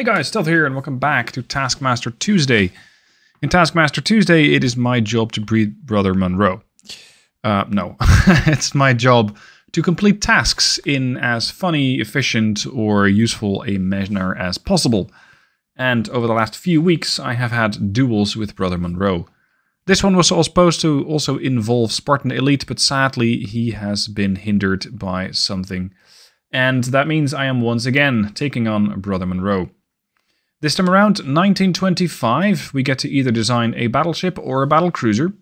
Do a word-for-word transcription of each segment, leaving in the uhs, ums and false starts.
Hey guys, Stealth here and welcome back to Taskmaster Tuesday. In Taskmaster Tuesday, it is my job to breed Brother Munro. Uh, no, it's my job to complete tasks in as funny, efficient, or useful a manner as possible. And over the last few weeks, I have had duels with Brother Munro. This one was supposed to also involve Spartan Elite, but sadly, he has been hindered by something. And that means I am once again taking on Brother Munro. This time around, nineteen twenty-five, we get to either design a battleship or a battlecruiser.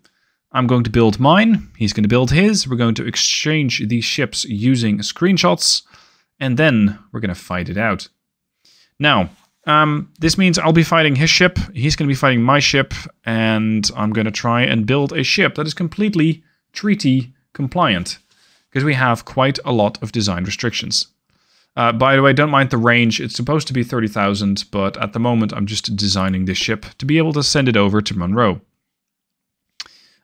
I'm going to build mine, he's going to build his, we're going to exchange these ships using screenshots, and then we're going to fight it out. Now, um, this means I'll be fighting his ship, he's going to be fighting my ship, and I'm going to try and build a ship that is completely treaty compliant, because we have quite a lot of design restrictions. Uh, by the way, don't mind the range. It's supposed to be thirty thousand, but at the moment I'm just designing this ship to be able to send it over to Munro.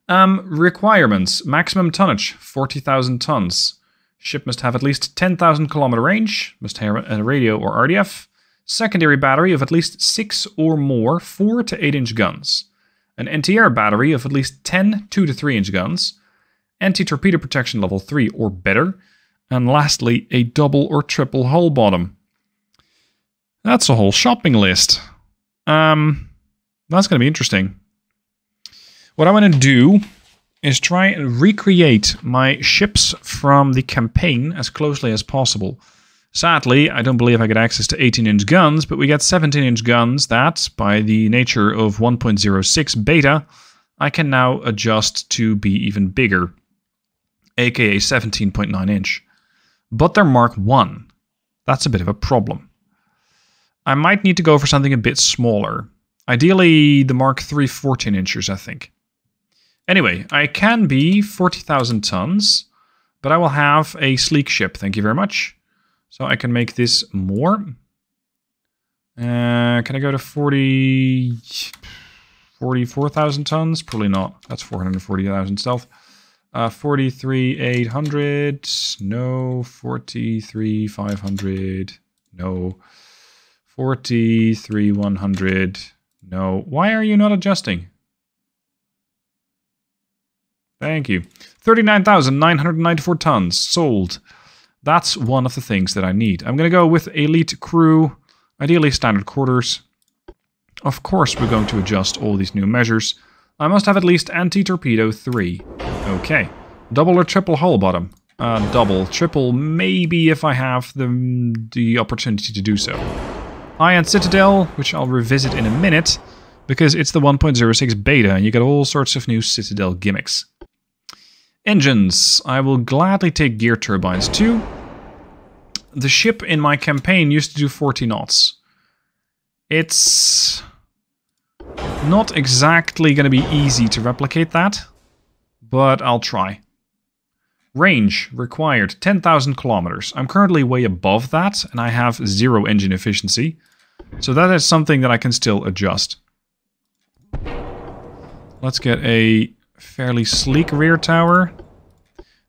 Um, requirements. Maximum tonnage, forty thousand tons. Ship must have at least ten thousand kilometer range, must have a radio or R D F. Secondary battery of at least six or more four to eight inch guns. An N T R battery of at least ten two to three inch guns. Anti-torpedo protection level three or better. And lastly, a double or triple hull bottom. That's a whole shopping list. Um, that's going to be interesting. What I want to do is try and recreate my ships from the campaign as closely as possible. Sadly, I don't believe I get access to eighteen inch guns, but we get seventeen inch guns that, by the nature of one point oh six beta, I can now adjust to be even bigger, aka seventeen point nine inch. But they're Mark one. That's a bit of a problem. I might need to go for something a bit smaller. Ideally, the Mark three fourteen inchers, I think. Anyway, I can be forty thousand tons, but I will have a sleek ship, thank you very much. So I can make this more. Uh, can I go to forty, forty-four thousand tons? Probably not. That's four hundred forty thousand stealth. Uh, forty-three eight hundred, no, forty-three five hundred, no, forty-three one hundred, no. Why are you not adjusting? Thank you. thirty-nine thousand nine hundred ninety-four tons, sold. That's one of the things that I need. I'm going to go with elite crew, ideally standard quarters. Of course we're going to adjust all these new measures. I must have at least anti-torpedo three. Okay. Double or triple hull bottom? Uh, double. Triple, maybe if I have the, the opportunity to do so. High-end Citadel, which I'll revisit in a minute, because it's the one point oh six beta, and you get all sorts of new Citadel gimmicks. Engines. I will gladly take gear turbines too. The ship in my campaign used to do forty knots. It's not exactly going to be easy to replicate that, but I'll try. Range required, ten thousand kilometers. I'm currently way above that, and I have zero engine efficiency. So that is something that I can still adjust. Let's get a fairly sleek rear tower.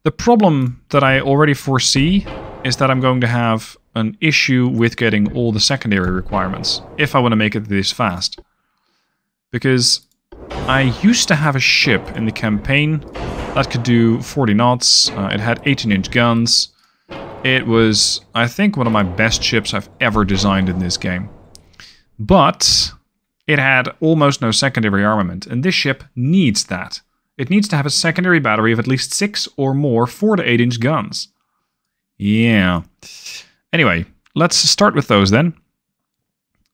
The problem that I already foresee is that I'm going to have an issue with getting all the secondary requirements, if I want to make it this fast. Because I used to have a ship in the campaign that could do forty knots. Uh, it had eighteen inch guns. It was, I think, one of my best ships I've ever designed in this game. But it had almost no secondary armament, and this ship needs that. It needs to have a secondary battery of at least six or more four to eight inch guns. Yeah. Anyway, let's start with those then.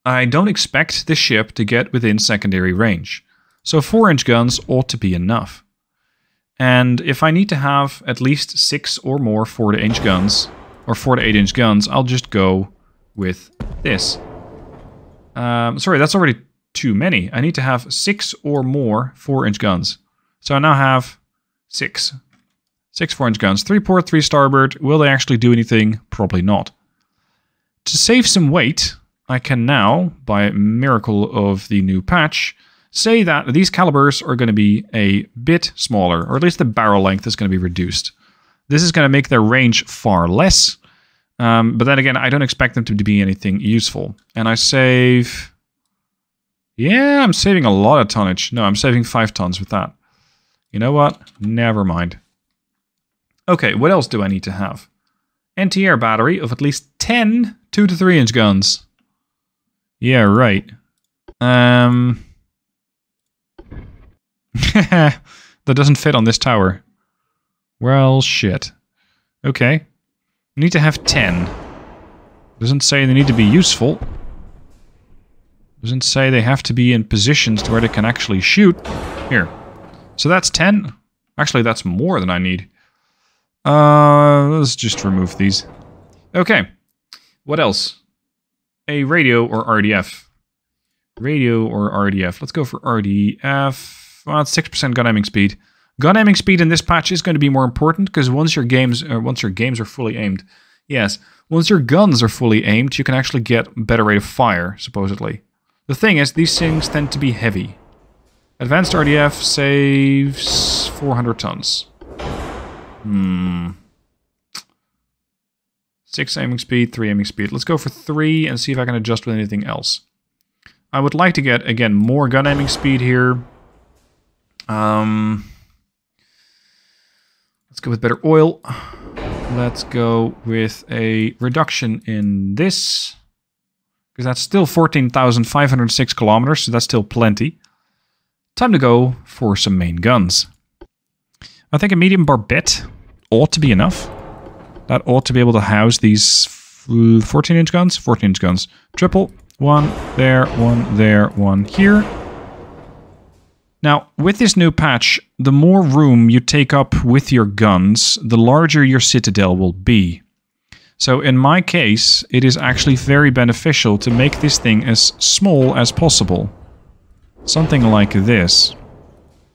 I don't expect the ship to get within secondary range, so four inch guns ought to be enough. And if I need to have at least six or more four to eight inch guns, or four to eight inch guns, I'll just go with this. Um, sorry, that's already too many. I need to have six or more four inch guns. So I now have six. Six four inch guns. Three port, three starboard. Will they actually do anything? Probably not. To save some weight, I can now, by miracle of the new patch, say that these calibers are going to be a bit smaller, or at least the barrel length is going to be reduced. This is going to make their range far less, Um, but then again, I don't expect them to be anything useful. And I save... Yeah, I'm saving a lot of tonnage. No, I'm saving five tons with that. You know what? Never mind. Okay, what else do I need to have? Anti-air battery of at least ten two to three inch guns. Yeah, right. Um... that doesn't fit on this tower. Well, shit. Okay. We need to have ten. Doesn't say they need to be useful. Doesn't say they have to be in positions where they can actually shoot. Here. So that's ten. Actually, that's more than I need. Uh, let's just remove these. Okay. What else? A radio or R D F. Radio or R D F. Let's go for R D F. Well, it's six percent gun aiming speed. Gun aiming speed in this patch is going to be more important because once your games, uh, once your games are fully aimed, yes, once your guns are fully aimed, you can actually get better rate of fire, supposedly. The thing is, these things tend to be heavy. Advanced R D F saves four hundred tons. Hmm. Six aiming speed, three aiming speed. Let's go for three and see if I can adjust with anything else. I would like to get, again, more gun aiming speed here. Um, let's go with better oil. Let's go with a reduction in this. Because that's still fourteen thousand five hundred six kilometers, so that's still plenty. Time to go for some main guns. I think a medium barbette ought to be enough. That ought to be able to house these fourteen inch guns. fourteen inch guns. Triple. One there, one there, one here. Now, with this new patch, the more room you take up with your guns, the larger your citadel will be. So in my case, it is actually very beneficial to make this thing as small as possible. Something like this.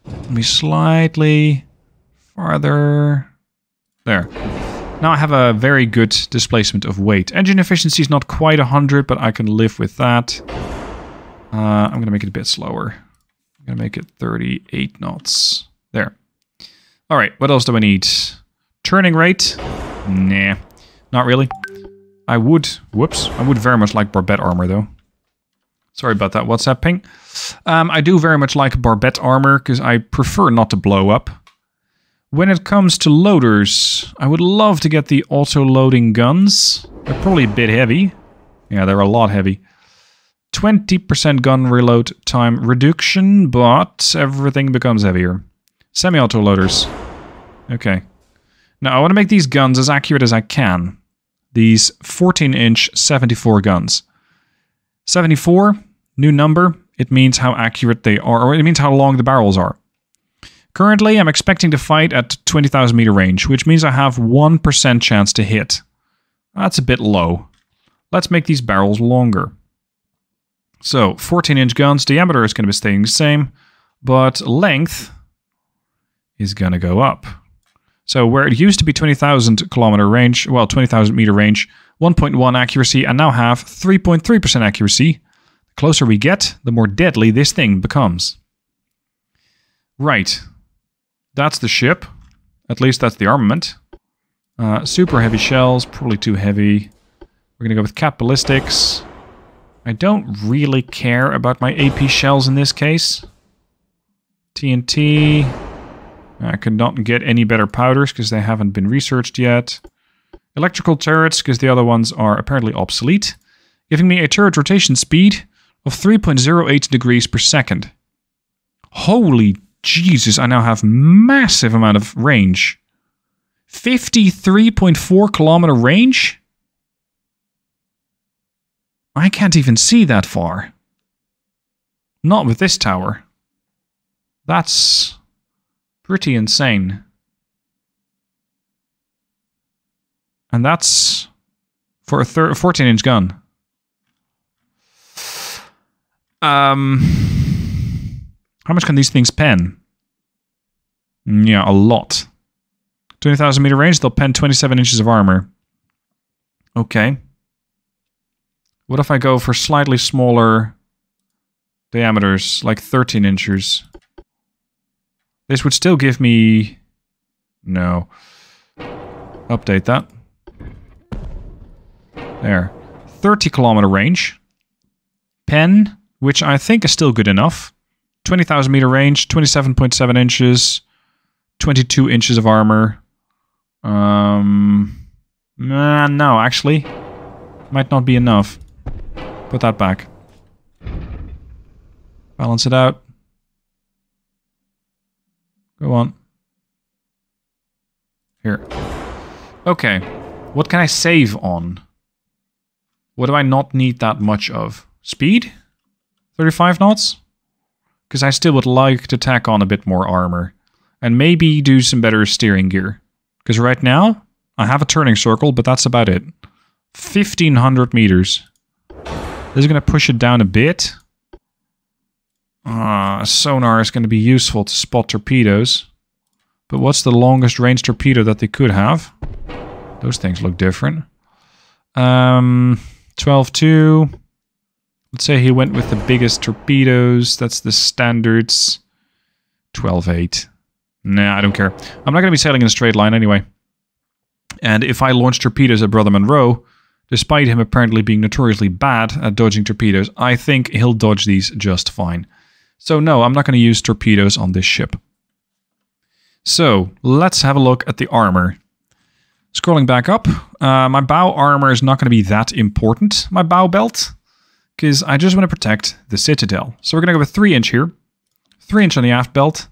Let me slightly farther... There. Now I have a very good displacement of weight. Engine efficiency is not quite one hundred, but I can live with that. Uh, I'm going to make it a bit slower. Gonna make it thirty-eight knots. There. All right, what else do I need? Turning rate? Nah, not really. I would, whoops, I would very much like barbette armor though. Sorry about that WhatsApp ping. Um, I do very much like barbette armor because I prefer not to blow up. When it comes to loaders, I would love to get the auto-loading guns. They're probably a bit heavy. Yeah, they're a lot heavy. twenty percent gun reload time reduction, but everything becomes heavier. Semi-auto loaders. Okay. Now, I want to make these guns as accurate as I can. These fourteen inch seventy-four guns. seventy-four, new number. It means how accurate they are, or it means how long the barrels are. Currently, I'm expecting to fight at twenty thousand meter range, which means I have one percent chance to hit. That's a bit low. Let's make these barrels longer. So, fourteen inch guns, diameter is going to be staying the same, but length is going to go up. So, where it used to be twenty thousand kilometer range, well, twenty thousand meter range, one point one accuracy, I now have three point three percent accuracy. The closer we get, the more deadly this thing becomes. Right. That's the ship. At least that's the armament. Uh, super heavy shells, probably too heavy. We're going to go with cat ballistics. I don't really care about my A P shells in this case. T N T. I could not get any better powders because they haven't been researched yet. Electrical turrets because the other ones are apparently obsolete. Giving me a turret rotation speed of three point zero eight degrees per second. Holy Jesus, I now have massive amount of range. fifty-three point four kilometer range? I can't even see that far. Not with this tower. That's pretty insane. And that's for a fourteen inch gun. Um, how much can these things pen? Yeah, a lot. twenty thousand meter range, they'll pen twenty-seven inches of armor. Okay. What if I go for slightly smaller diameters, like thirteen inches? This would still give me... No. Update that. There. thirty kilometer range. Pen, which I think is still good enough. twenty thousand meter range, twenty-seven point seven inches, twenty-two inches of armor. Um, nah, no, actually. Might not be enough. Put that back. Balance it out. Go on. Here. Okay. What can I save on? What do I not need that much of? Speed? thirty-five knots? Because I still would like to tack on a bit more armor. And maybe do some better steering gear. Because right now, I have a turning circle, but that's about it. fifteen hundred meters. This is going to push it down a bit. Uh, sonar is going to be useful to spot torpedoes. But what's the longest range torpedo that they could have? Those things look different. Um, twelve two. Let's say he went with the biggest torpedoes. That's the standards. twelve eight. Nah, I don't care. I'm not going to be sailing in a straight line anyway. And if I launch torpedoes at Brother Munro, despite him apparently being notoriously bad at dodging torpedoes, I think he'll dodge these just fine. So no, I'm not going to use torpedoes on this ship. So, let's have a look at the armor. Scrolling back up, uh, my bow armor is not going to be that important, my bow belt, because I just want to protect the citadel. So we're going to go with three inch here, three inch on the aft belt.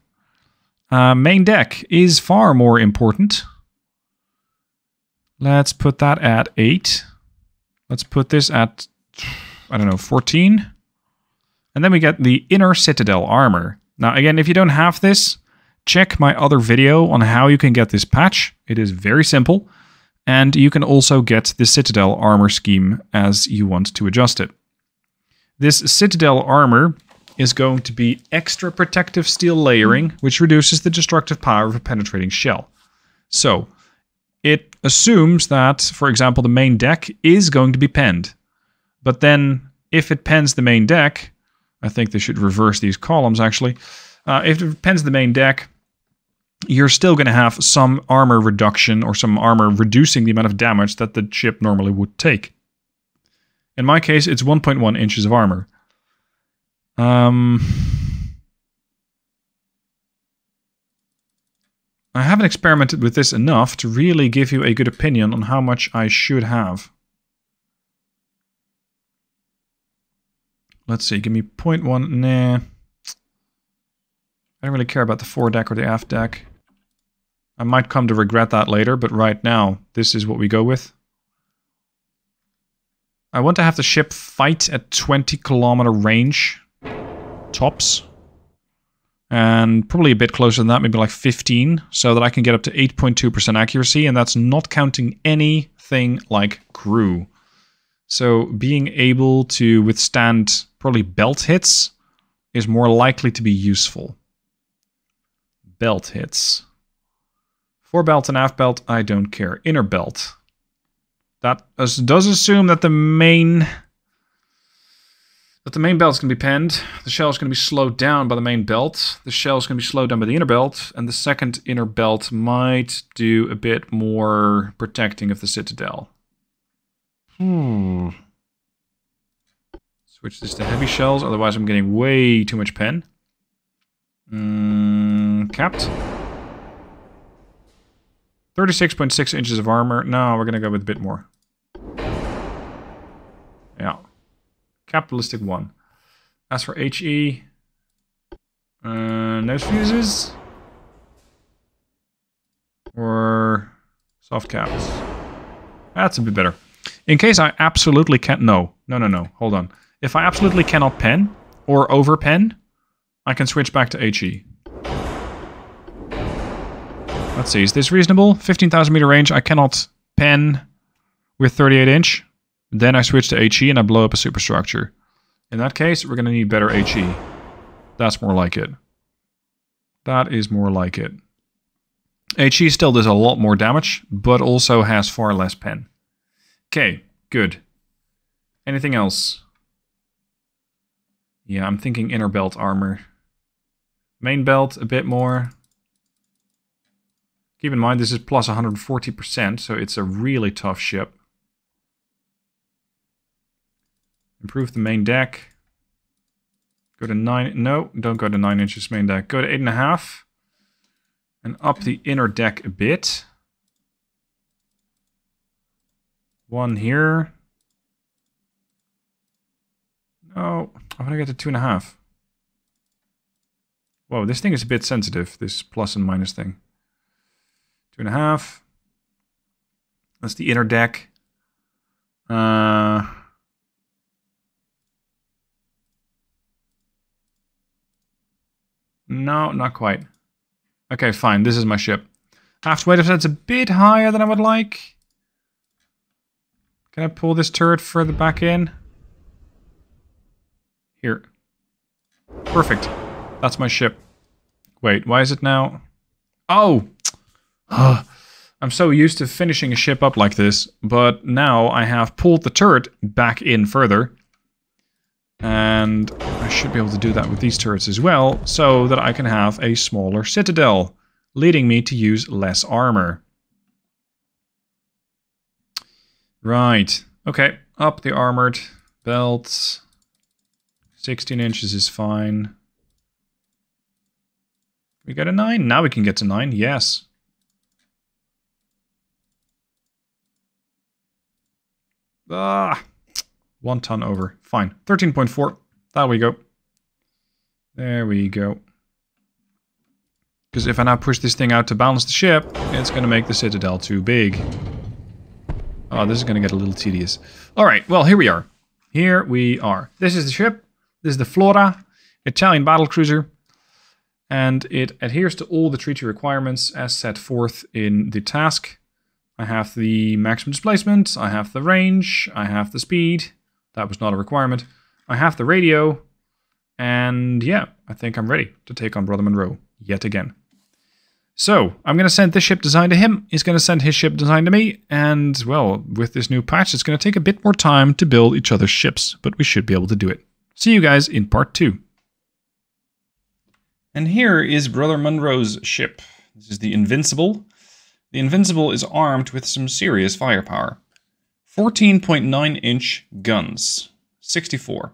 Uh, main deck is far more important. Let's put that at eight. Let's put this at, I don't know, fourteen. And then we get the inner citadel armor. Now, again, if you don't have this, check my other video on how you can get this patch. It is very simple. And you can also get the citadel armor scheme as you want to adjust it. This citadel armor is going to be extra protective steel layering, which reduces the destructive power of a penetrating shell. So, it assumes that, for example, the main deck is going to be penned. But then, if it pens the main deck, I think they should reverse these columns, actually. Uh, if it pens the main deck, you're still going to have some armor reduction or some armor reducing the amount of damage that the ship normally would take. In my case, it's one point one inches of armor. Um, I haven't experimented with this enough to really give you a good opinion on how much I should have. Let's see, give me zero point one. Nah. I don't really care about the foredeck or the aft deck. I might come to regret that later, but right now, this is what we go with. I want to have the ship fight at twenty kilometer range. Tops. And probably a bit closer than that, maybe like fifteen, so that I can get up to eight point two percent accuracy, and that's not counting anything like crew. So being able to withstand probably belt hits is more likely to be useful. Belt hits. Forebelt and aft belt, I don't care. Inner belt. That does assume that the main... But the main belt's going to be penned, the shell is going to be slowed down by the main belt, the shell is going to be slowed down by the inner belt, and the second inner belt might do a bit more protecting of the citadel. Hmm. Switch this to heavy shells, otherwise I'm getting way too much pen. Mm, capped. thirty-six point six inches of armor. No, we're going to go with a bit more. Yeah. Capitalistic one. As for H E, uh, nose fuses or soft caps. That's a bit better. In case I absolutely can't. No, no, no, no. Hold on. If I absolutely cannot pen or over pen, I can switch back to H E. Let's see. Is this reasonable? fifteen thousand meter range. I cannot pen with thirty-eight inch. Then I switch to H E and I blow up a superstructure. In that case, we're going to need better H E. That's more like it. That is more like it. H E still does a lot more damage, but also has far less pen. Okay, good. Anything else? Yeah, I'm thinking inner belt armor. Main belt, a bit more. Keep in mind, this is plus one hundred forty percent, so it's a really tough ship. Improve the main deck. Go to nine. No, don't go to nine inches main deck. Go to eight and a half. And up the inner deck a bit. One here. No, I want to get to two and a half. Whoa, this thing is a bit sensitive, this plus and minus thing. Two and a half. That's the inner deck. Uh, no, not quite. Okay, fine. This is my ship. Aft weight of that's a bit higher than I would like. Can I pull this turret further back in? Here. Perfect. That's my ship. Wait, why is it now? Oh! Ugh. I'm so used to finishing a ship up like this, but now I have pulled the turret back in further. And I should be able to do that with these turrets as well, so that I can have a smaller citadel, leading me to use less armor. Right. Okay, up the armored belts. sixteen inches is fine. We got a nine? Now we can get to nine, yes. Ah, one ton over. Fine. thirteen point four. There we go. There we go. Because if I now push this thing out to balance the ship, it's going to make the citadel too big. Oh, this is going to get a little tedious. Alright, well, here we are. Here we are. This is the ship. This is the Flora, Italian battlecruiser. And it adheres to all the treaty requirements as set forth in the task. I have the maximum displacement, I have the range, I have the speed. That was not a requirement. I have the radio. And yeah, I think I'm ready to take on Brother Munro yet again. So, I'm going to send this ship design to him. He's going to send his ship design to me. And, well, with this new patch, it's going to take a bit more time to build each other's ships. But we should be able to do it. See you guys in part two. And here is Brother Munro's ship. This is the Invincible. The Invincible is armed with some serious firepower. fourteen point nine inch guns. sixty-four.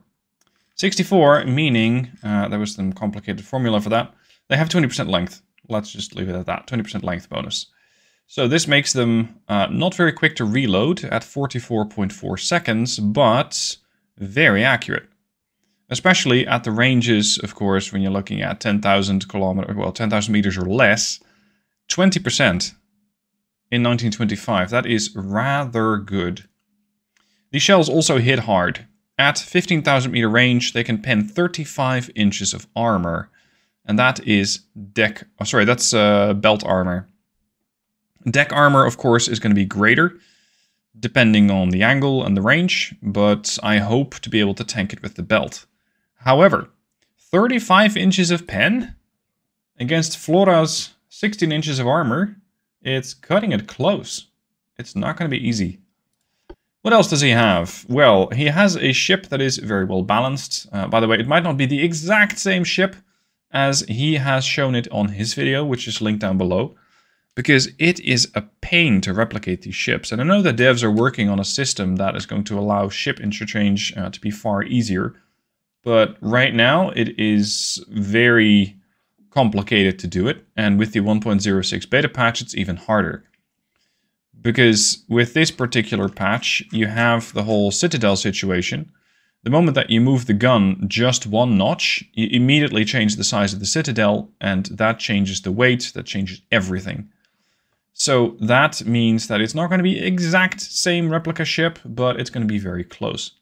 sixty-four meaning, uh, there was some complicated formula for that, they have twenty percent length. Let's just leave it at that, twenty percent length bonus. So this makes them uh, not very quick to reload at forty-four point four seconds, but very accurate. Especially at the ranges, of course, when you're looking at ten thousand kilometers, well, ten thousand meters or less, twenty percent in nineteen twenty-five. That is rather good. These shells also hit hard. At fifteen thousand meter range, they can pen thirty-five inches of armor, and that is deck. Oh, sorry, that's uh, belt armor. Deck armor, of course, is going to be greater, depending on the angle and the range, but I hope to be able to tank it with the belt. However, thirty-five inches of pen against Flora's sixteen inches of armor, it's cutting it close. It's not going to be easy. What else does he have? Well, he has a ship that is very well balanced. Uh, by the way, it might not be the exact same ship as he has shown it on his video, which is linked down below, because it is a pain to replicate these ships. And I know the devs are working on a system that is going to allow ship interchange uh, to be far easier. But right now, it is very complicated to do it, and with the one point oh six beta patch, it's even harder. Because with this particular patch, you have the whole citadel situation. The moment that you move the gun just one notch, you immediately change the size of the citadel, and that changes the weight, that changes everything. So that means that it's not going to be exact same replica ship, but it's going to be very close.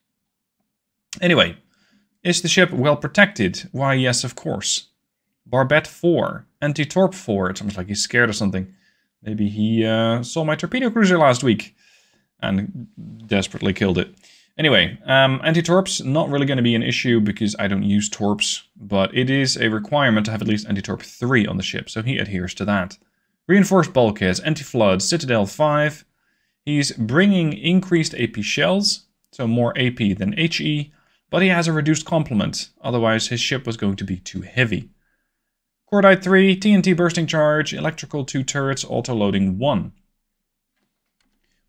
Anyway, is the ship well protected? Why, yes, of course. Barbette four, anti-torp four. It's almost like he's scared of something. Maybe he uh, saw my torpedo cruiser last week and desperately killed it. Anyway, um, anti-torps, not really going to be an issue because I don't use torps, but it is a requirement to have at least anti-torp three on the ship, so he adheres to that. Reinforced bulkheads, anti-flood, citadel five. He's bringing increased A P shells, so more A P than H E, but he has a reduced complement, otherwise his ship was going to be too heavy. Cordite three, T N T bursting charge, electrical two turrets, auto-loading one.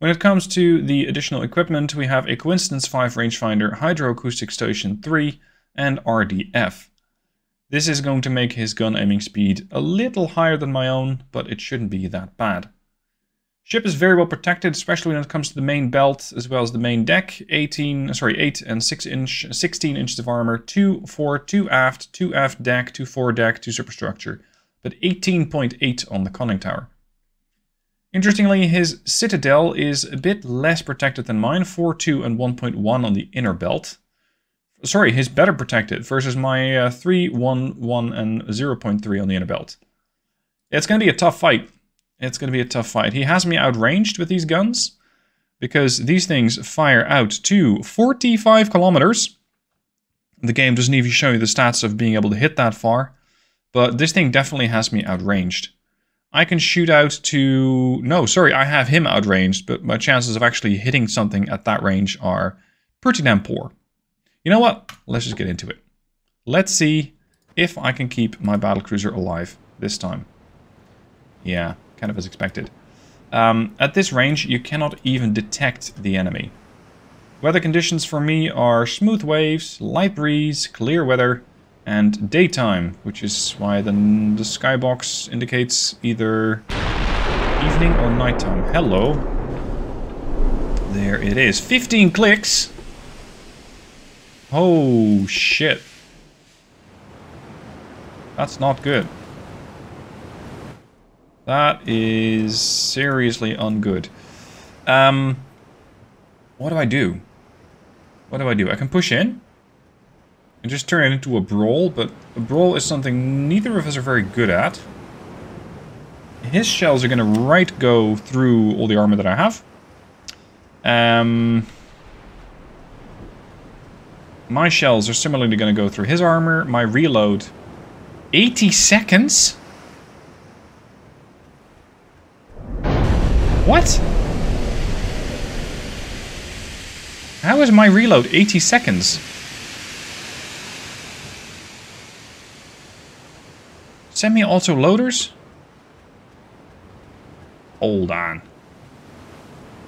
When it comes to the additional equipment, we have a Coincidence five rangefinder, Hydroacoustic Station three, and R D F. This is going to make his gun aiming speed a little higher than my own, but it shouldn't be that bad. Ship is very well protected, especially when it comes to the main belt as well as the main deck. eighteen, sorry, eight and six inch, sixteen inches of armor, two, four, two aft, two aft deck, two fore deck, two superstructure, but eighteen point eight on the conning tower. Interestingly, his citadel is a bit less protected than mine, four, two and one point one on the inner belt. Sorry, his better protected versus my uh, three, one, one and zero point three on the inner belt. It's going to be a tough fight. It's going to be a tough fight. He has me outranged with these guns because these things fire out to forty-five kilometers. The game doesn't even show you the stats of being able to hit that far, but this thing definitely has me outranged. I can shoot out to... No, sorry, I have him outranged, but my chances of actually hitting something at that range are pretty damn poor. You know what? Let's just get into it. Let's see if I can keep my battlecruiser alive this time. Yeah, kind of as expected. Um, at this range, you cannot even detect the enemy. Weather conditions for me are smooth waves, light breeze, clear weather, and daytime, which is why the, the skybox indicates either evening or nighttime. Hello. There it is. fifteen clicks! Oh, shit. That's not good. That is seriously ungood. Um, what do I do? What do I do? I can push in and just turn it into a brawl, but a brawl is something neither of us are very good at. His shells are going to right go through all the armor that I have. Um... My shells are similarly going to go through his armor. My reload... eighty seconds? What? How is my reload eighty seconds? Semi-auto loaders? Hold on.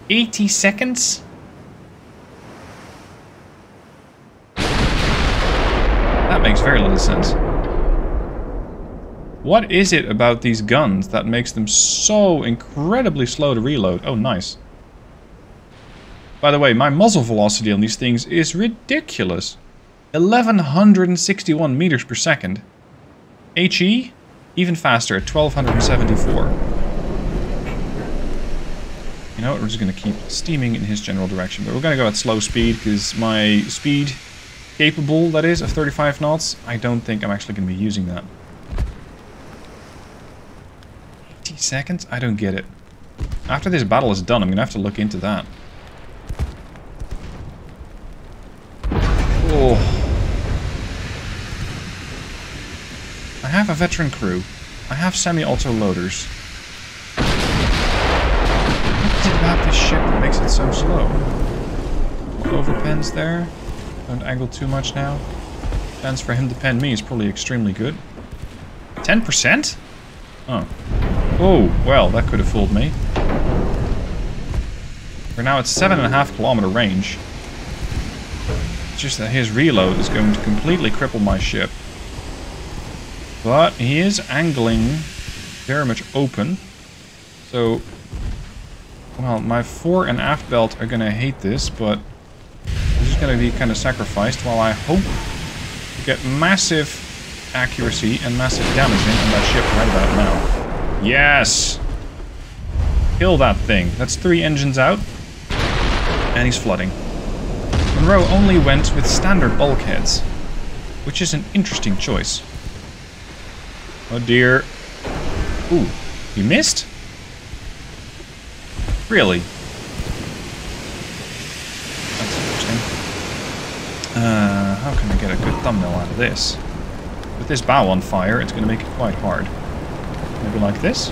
eighty seconds? Makes very little sense. What is it about these guns that makes them so incredibly slow to reload? Oh, nice. By the way, my muzzle velocity on these things is ridiculous. eleven sixty-one meters per second. H E, even faster at twelve seventy-four. You know what, we're just going to keep steaming in his general direction, but we're going to go at slow speed because my speed... capable, that is, of thirty-five knots. I don't think I'm actually going to be using that. eighty seconds? I don't get it. After this battle is done, I'm going to have to look into that. Oh. I have a veteran crew. I have semi-auto loaders. What is it about this ship that makes it so slow? Overpens there. Don't angle too much now. Chance for him to pen me is probably extremely good. ten percent? Oh. Oh, well, that could have fooled me. We're now at seven and a half kilometer range. It's just that his reload is going to completely cripple my ship. But he is angling very much open. So, well, my fore and aft belt are going to hate this, but... going to be kind of sacrificed while I hope to get massive accuracy and massive damage in on that ship right about now. Yes! Kill that thing. That's three engines out. And he's flooding. Munro only went with standard bulkheads, which is an interesting choice. Oh dear. Ooh, you missed? Really? Uh, how can I get a good thumbnail out of this? With this bow on fire, it's going to make it quite hard. Maybe like this?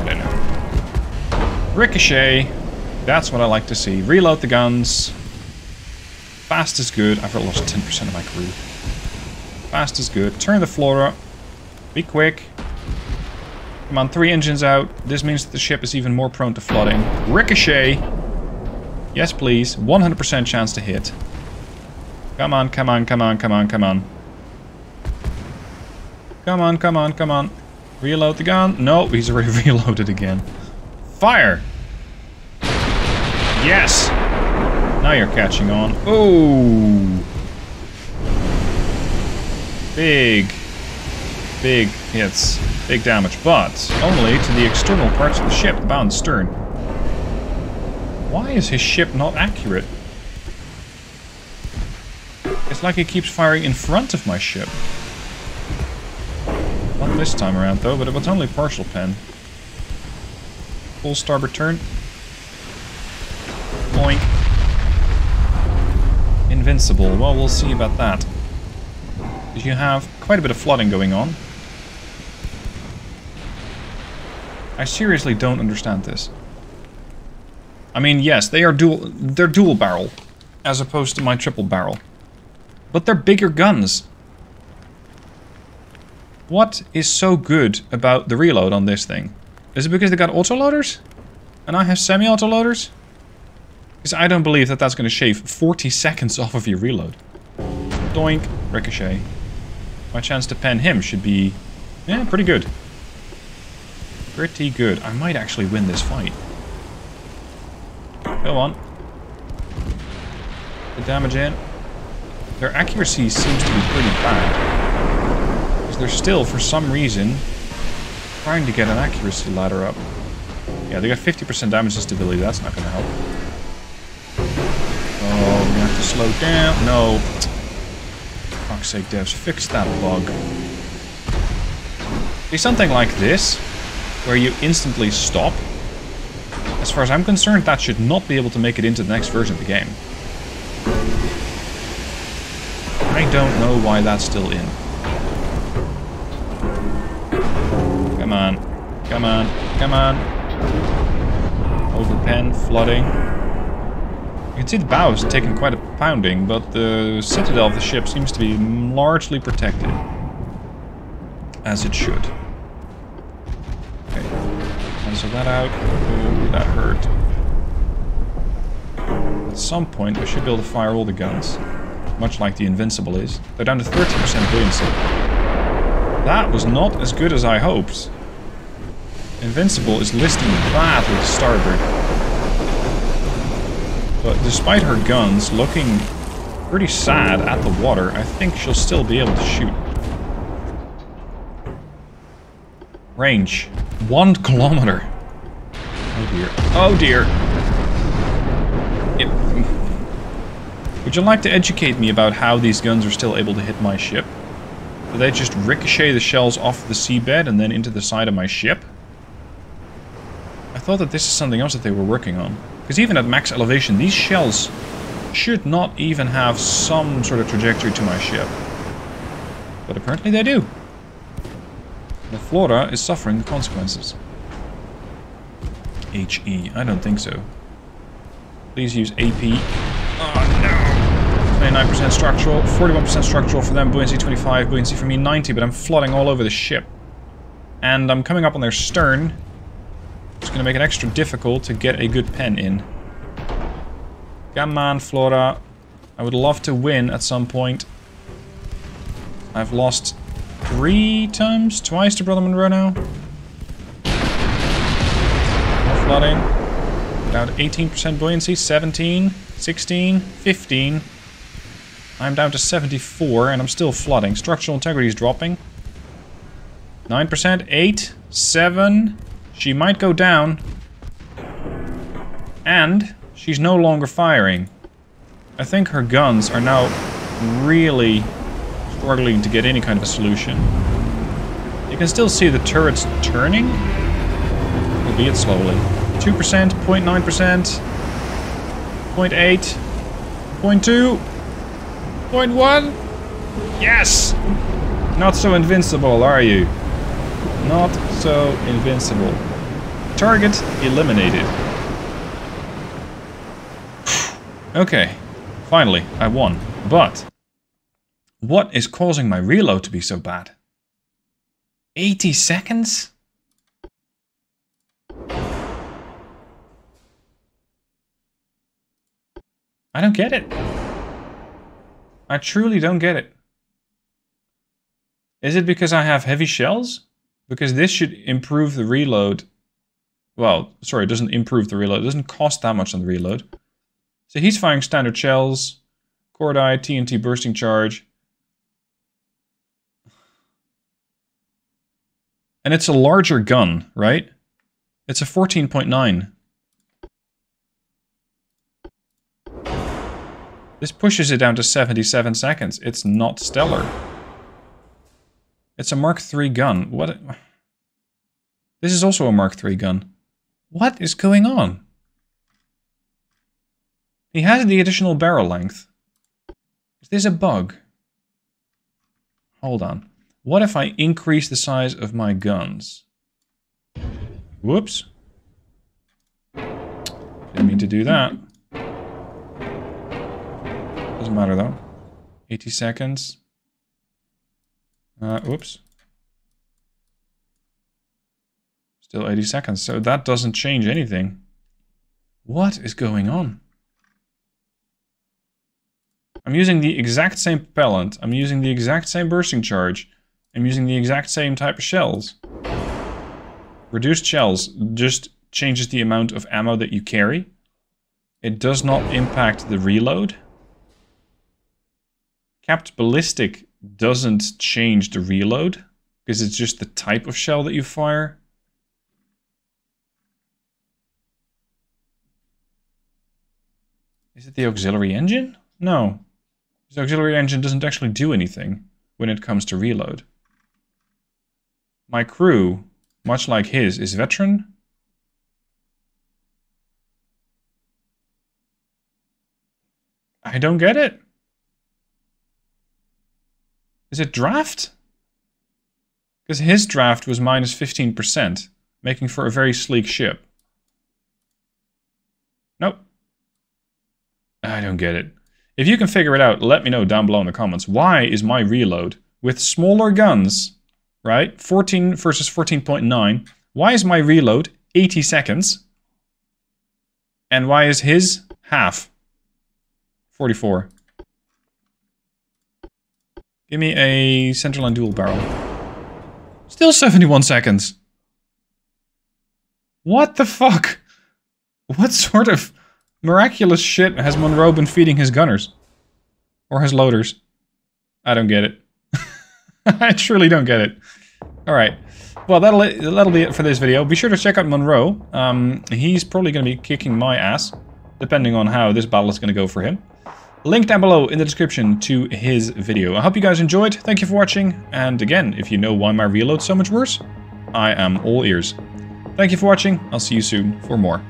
I don't know. Ricochet. That's what I like to see. Reload the guns. Fast is good. I've lost ten percent of my crew. Fast is good. Turn the Flora. Be quick. I'm on three engines out. This means that the ship is even more prone to flooding. Ricochet! Yes, please. one hundred percent chance to hit. Come on, come on, come on, come on, come on. Come on, come on, come on. Reload the gun. No, he's already reloaded again. Fire! Yes! Now you're catching on. Oh! Big, big hits. Big damage, but only to the external parts of the ship, bow and stern. Why is his ship not accurate? It's like it keeps firing in front of my ship. Not this time around though, but it was only partial pen. Full starboard turn. Boink. Invincible. Well, we'll see about that. You have quite a bit of flooding going on. I seriously don't understand this. I mean, yes, they are dual, they're dual barrel, as opposed to my triple barrel. But they're bigger guns. What is so good about the reload on this thing? Is it because they got autoloaders? And I have semi-autoloaders? Because I don't believe that that's going to shave forty seconds off of your reload. Doink. Ricochet. My chance to pen him should be... yeah, pretty good. Pretty good. I might actually win this fight. Go on. The damage in. Their accuracy seems to be pretty bad. Because they're still, for some reason, trying to get an accuracy ladder up. Yeah, they got fifty percent damage to stability. That's not going to help. Oh, we're going to have to slow down. No. For fuck's sake, devs, fix that bug. Do something like this, where you instantly stop. As far as I'm concerned, that should not be able to make it into the next version of the game. I don't know why that's still in. Come on. Come on. Come on. Overpen, flooding. You can see the bow is taking quite a pounding, but the citadel of the ship seems to be largely protected. As it should. Okay. Cancel that out. Ooh, that hurt. At some point, we should be able to fire all the guns. Much like the Invincible is. They're down to thirty percent buoyancy. That was not as good as I hoped. Invincible is listing badly to starboard. But despite her guns looking pretty sad at the water, I think she'll still be able to shoot. Range. One kilometer. Oh dear. Oh dear. It... Would you like to educate me about how these guns are still able to hit my ship? Do they just ricochet the shells off the seabed and then into the side of my ship? I thought that this is something else that they were working on. Because even at max elevation, these shells should not even have some sort of trajectory to my ship. But apparently they do. The Flora is suffering the consequences. H E. I don't think so. Please use A P. Oh no! twenty-nine percent structural, forty-one percent structural for them, buoyancy twenty-five, buoyancy for me ninety, but I'm flooding all over the ship. And I'm coming up on their stern. It's going to make it extra difficult to get a good pen in. Come on, Flora. I would love to win at some point. I've lost three times? Twice to Brother Munro now. More flooding. Down to eighteen percent buoyancy. seventeen, sixteen, fifteen. I'm down to seventy-four and I'm still flooding. Structural integrity is dropping. nine percent. eight, seven... She might go down, and she's no longer firing. I think her guns are now really struggling to get any kind of a solution. You can still see the turrets turning, albeit slowly. two percent, zero point nine percent, zero point eight, zero point two, zero point one. Yes! Not so invincible, are you? Not so invincible. Target eliminated. Okay, finally, I won. But what is causing my reload to be so bad? eighty seconds? I don't get it. I truly don't get it. Is it because I have heavy shells? Because this should improve the reload. Well, sorry, it doesn't improve the reload. It doesn't cost that much on the reload. So he's firing standard shells, Cordite, T N T bursting charge. And it's a larger gun, right? It's a fourteen point nine. This pushes it down to seventy-seven seconds. It's not stellar. It's a Mark three gun. What? A... This is also a Mark three gun. What is going on? He has the additional barrel length. Is this a bug? Hold on. What if I increase the size of my guns? Whoops. Didn't mean to do that. Doesn't matter though. eighty seconds. Uh, oops. Still eighty seconds, so that doesn't change anything. What is going on? I'm using the exact same propellant. I'm using the exact same bursting charge. I'm using the exact same type of shells. Reduced shells just changes the amount of ammo that you carry. It does not impact the reload. Capped ballistic doesn't change the reload, because it's just the type of shell that you fire. Is it the auxiliary engine? No. The auxiliary engine doesn't actually do anything when it comes to reload. My crew, much like his, is veteran. I don't get it. Is it draft? Because his draft was minus fifteen percent, making for a very sleek ship. Nope. I don't get it. If you can figure it out, let me know down below in the comments. Why is my reload with smaller guns, right? fourteen versus fourteen point nine. Why is my reload eighty seconds? And why is his half? forty-four. Give me a centerline dual barrel. Still seventy-one seconds. What the fuck? What sort of miraculous shit has Munro been feeding his gunners? Or his loaders? I don't get it. I truly don't get it. Alright. Well, that'll, that'll be it for this video. Be sure to check out Munro. Um, he's probably going to be kicking my ass, depending on how this battle is going to go for him. Link down below in the description to his video. I hope you guys enjoyed. Thank you for watching. And again, if you know why my reload's so much worse, I am all ears. Thank you for watching. I'll see you soon for more.